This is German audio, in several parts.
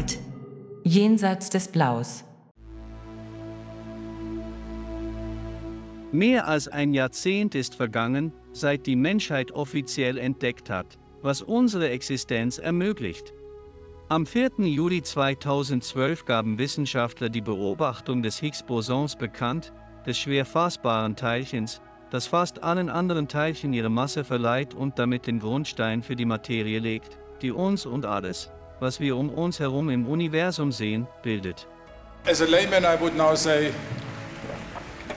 Dunkelheit, jenseits des Blaus. Mehr als ein Jahrzehnt ist vergangen, seit die Menschheit offiziell entdeckt hat, was unsere Existenz ermöglicht. Am 4. Juli 2012 gaben Wissenschaftler die Beobachtung des Higgs-Bosons bekannt, des schwer fassbaren Teilchens, das fast allen anderen Teilchen ihre Masse verleiht und damit den Grundstein für die Materie legt, die uns und alles, was wir um uns herum im Universum sehen, bildet. As a layman I would now say,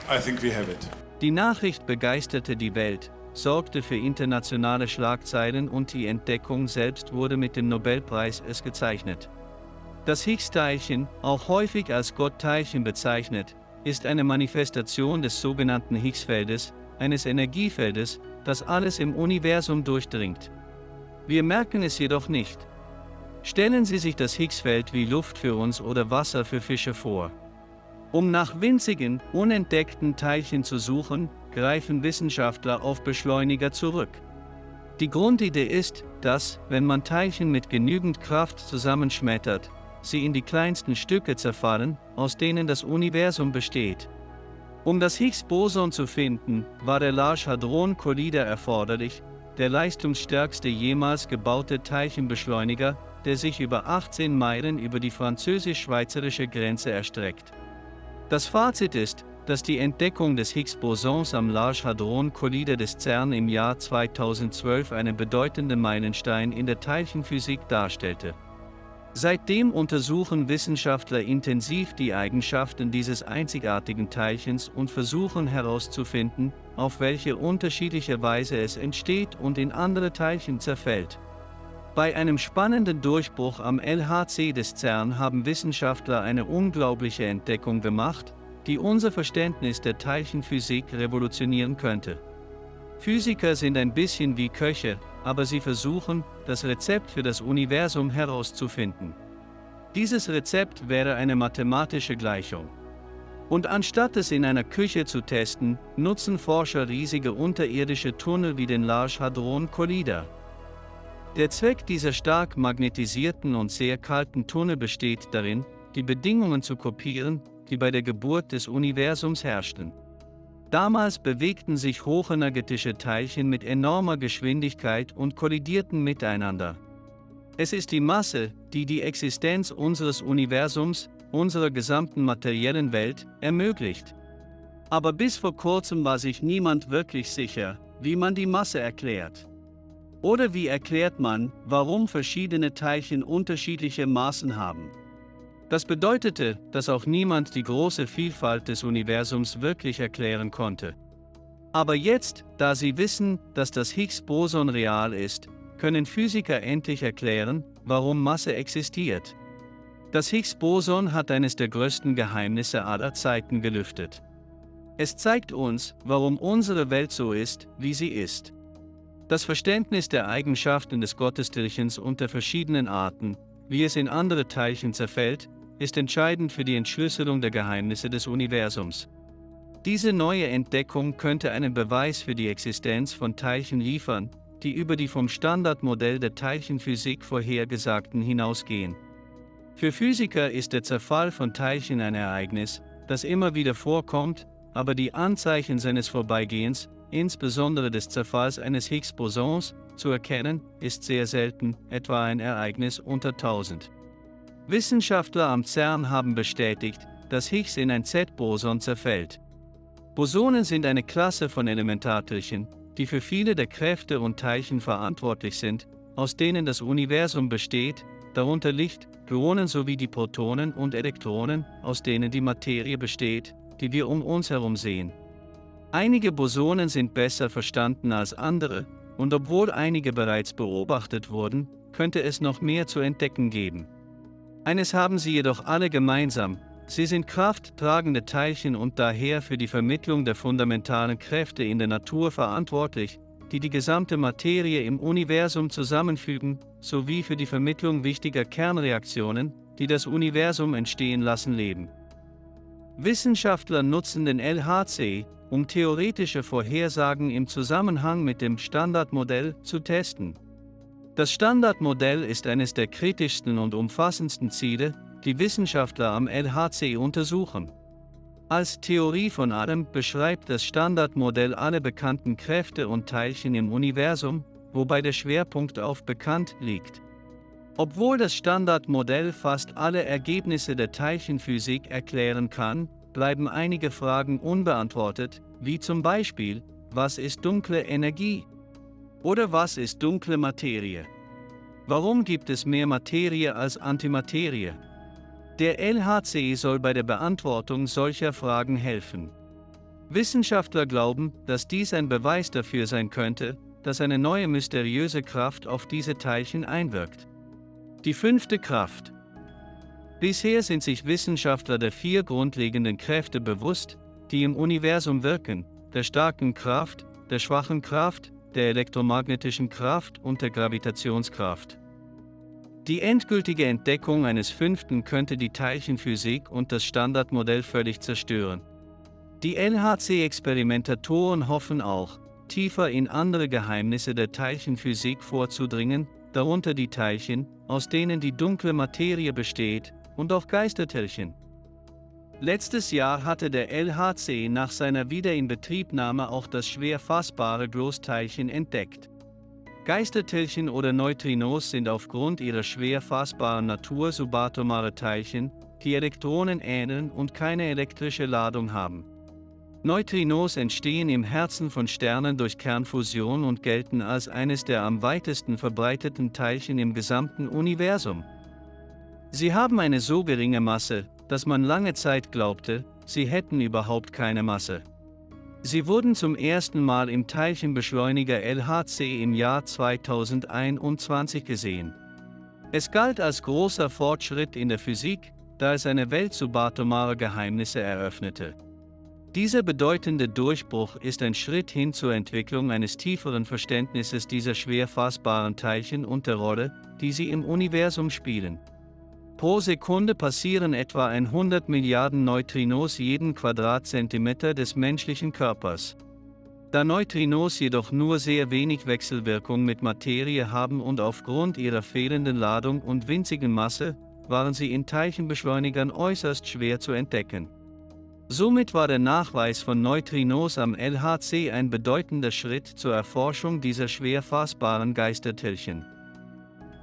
I think we have it. Die Nachricht begeisterte die Welt, sorgte für internationale Schlagzeilen und die Entdeckung selbst wurde mit dem Nobelpreis es gezeichnet. Das Higgs-Teilchen, auch häufig als Gottteilchen bezeichnet, ist eine Manifestation des sogenannten Higgs-Feldes, eines Energiefeldes, das alles im Universum durchdringt. Wir merken es jedoch nicht. Stellen Sie sich das Higgs-Feld wie Luft für uns oder Wasser für Fische vor. Um nach winzigen, unentdeckten Teilchen zu suchen, greifen Wissenschaftler auf Beschleuniger zurück. Die Grundidee ist, dass, wenn man Teilchen mit genügend Kraft zusammenschmettert, sie in die kleinsten Stücke zerfallen, aus denen das Universum besteht. Um das Higgs-Boson zu finden, war der Large Hadron Collider erforderlich, der leistungsstärkste jemals gebaute Teilchenbeschleuniger, der sich über 18 Meilen über die französisch-schweizerische Grenze erstreckt. Das Fazit ist, dass die Entdeckung des Higgs-Bosons am Large Hadron Collider des CERN im Jahr 2012 einen bedeutenden Meilenstein in der Teilchenphysik darstellte. Seitdem untersuchen Wissenschaftler intensiv die Eigenschaften dieses einzigartigen Teilchens und versuchen herauszufinden, auf welche unterschiedliche Weise es entsteht und in andere Teilchen zerfällt. Bei einem spannenden Durchbruch am LHC des CERN haben Wissenschaftler eine unglaubliche Entdeckung gemacht, die unser Verständnis der Teilchenphysik revolutionieren könnte. Physiker sind ein bisschen wie Köche, aber sie versuchen, das Rezept für das Universum herauszufinden. Dieses Rezept wäre eine mathematische Gleichung. Und anstatt es in einer Küche zu testen, nutzen Forscher riesige unterirdische Tunnel wie den Large Hadron Collider. Der Zweck dieser stark magnetisierten und sehr kalten Tunnel besteht darin, die Bedingungen zu kopieren, die bei der Geburt des Universums herrschten. Damals bewegten sich hochenergetische Teilchen mit enormer Geschwindigkeit und kollidierten miteinander. Es ist die Masse, die die Existenz unseres Universums, unserer gesamten materiellen Welt, ermöglicht. Aber bis vor kurzem war sich niemand wirklich sicher, wie man die Masse erklärt. Oder wie erklärt man, warum verschiedene Teilchen unterschiedliche Maßen haben? Das bedeutete, dass auch niemand die große Vielfalt des Universums wirklich erklären konnte. Aber jetzt, da sie wissen, dass das Higgs-Boson real ist, können Physiker endlich erklären, warum Masse existiert. Das Higgs-Boson hat eines der größten Geheimnisse aller Zeiten gelüftet. Es zeigt uns, warum unsere Welt so ist, wie sie ist. Das Verständnis der Eigenschaften des Gottesteilchens unter verschiedenen Arten, wie es in andere Teilchen zerfällt, ist entscheidend für die Entschlüsselung der Geheimnisse des Universums. Diese neue Entdeckung könnte einen Beweis für die Existenz von Teilchen liefern, die über die vom Standardmodell der Teilchenphysik vorhergesagten hinausgehen. Für Physiker ist der Zerfall von Teilchen ein Ereignis, das immer wieder vorkommt, aber die Anzeichen seines Vorbeigehens, insbesondere des Zerfalls eines Higgs-Bosons, zu erkennen, ist sehr selten, etwa ein Ereignis unter 1000. Wissenschaftler am CERN haben bestätigt, dass Higgs in ein Z-Boson zerfällt. Bosonen sind eine Klasse von Elementarteilchen, die für viele der Kräfte und Teilchen verantwortlich sind, aus denen das Universum besteht, darunter Licht, Gluonen sowie die Protonen und Elektronen, aus denen die Materie besteht, die wir um uns herum sehen. Einige Bosonen sind besser verstanden als andere, und obwohl einige bereits beobachtet wurden, könnte es noch mehr zu entdecken geben. Eines haben sie jedoch alle gemeinsam: Sie sind krafttragende Teilchen und daher für die Vermittlung der fundamentalen Kräfte in der Natur verantwortlich, die die gesamte Materie im Universum zusammenfügen, sowie für die Vermittlung wichtiger Kernreaktionen, die das Universum entstehen lassen leben. Wissenschaftler nutzen den LHC, um theoretische Vorhersagen im Zusammenhang mit dem Standardmodell zu testen. Das Standardmodell ist eines der kritischsten und umfassendsten Ziele, die Wissenschaftler am LHC untersuchen. Als Theorie von Adam beschreibt das Standardmodell alle bekannten Kräfte und Teilchen im Universum, wobei der Schwerpunkt auf bekannt liegt. Obwohl das Standardmodell fast alle Ergebnisse der Teilchenphysik erklären kann, bleiben einige Fragen unbeantwortet, wie zum Beispiel, was ist dunkle Energie? Oder was ist dunkle Materie? Warum gibt es mehr Materie als Antimaterie? Der LHC soll bei der Beantwortung solcher Fragen helfen. Wissenschaftler glauben, dass dies ein Beweis dafür sein könnte, dass eine neue mysteriöse Kraft auf diese Teilchen einwirkt. Die fünfte Kraft. Bisher sind sich Wissenschaftler der vier grundlegenden Kräfte bewusst, die im Universum wirken: der starken Kraft, der schwachen Kraft, der elektromagnetischen Kraft und der Gravitationskraft. Die endgültige Entdeckung eines fünften könnte die Teilchenphysik und das Standardmodell völlig zerstören. Die LHC-Experimentatoren hoffen auch, tiefer in andere Geheimnisse der Teilchenphysik vorzudringen, darunter die Teilchen, aus denen die dunkle Materie besteht, und auch Geisterteilchen. Letztes Jahr hatte der LHC nach seiner Wiederinbetriebnahme auch das schwer fassbare Großteilchen entdeckt. Geisterteilchen oder Neutrinos sind aufgrund ihrer schwer fassbaren Natur subatomare Teilchen, die Elektronen ähneln und keine elektrische Ladung haben. Neutrinos entstehen im Herzen von Sternen durch Kernfusion und gelten als eines der am weitesten verbreiteten Teilchen im gesamten Universum. Sie haben eine so geringe Masse, dass man lange Zeit glaubte, sie hätten überhaupt keine Masse. Sie wurden zum ersten Mal im Teilchenbeschleuniger LHC im Jahr 2021 gesehen. Es galt als großer Fortschritt in der Physik, da es eine Welt subatomarer Geheimnisse eröffnete. Dieser bedeutende Durchbruch ist ein Schritt hin zur Entwicklung eines tieferen Verständnisses dieser schwer fassbaren Teilchen und der Rolle, die sie im Universum spielen. Pro Sekunde passieren etwa 100 Milliarden Neutrinos jeden Quadratzentimeter des menschlichen Körpers. Da Neutrinos jedoch nur sehr wenig Wechselwirkung mit Materie haben und aufgrund ihrer fehlenden Ladung und winzigen Masse, waren sie in Teilchenbeschleunigern äußerst schwer zu entdecken. Somit war der Nachweis von Neutrinos am LHC ein bedeutender Schritt zur Erforschung dieser schwer fassbaren Geisterteilchen.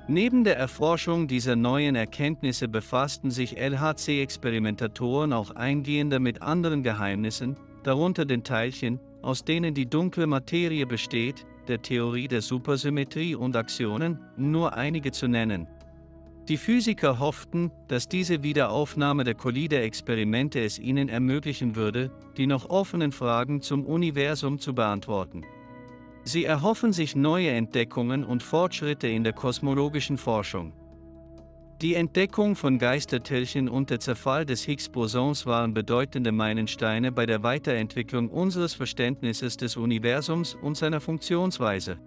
Neben der Erforschung dieser neuen Erkenntnisse befassten sich LHC-Experimentatoren auch eingehender mit anderen Geheimnissen, darunter den Teilchen, aus denen die dunkle Materie besteht, der Theorie der Supersymmetrie und Aktionen, um nur einige zu nennen. Die Physiker hofften, dass diese Wiederaufnahme der Collider-Experimente es ihnen ermöglichen würde, die noch offenen Fragen zum Universum zu beantworten. Sie erhoffen sich neue Entdeckungen und Fortschritte in der kosmologischen Forschung. Die Entdeckung von Geisterteilchen und der Zerfall des Higgs-Bosons waren bedeutende Meilensteine bei der Weiterentwicklung unseres Verständnisses des Universums und seiner Funktionsweise.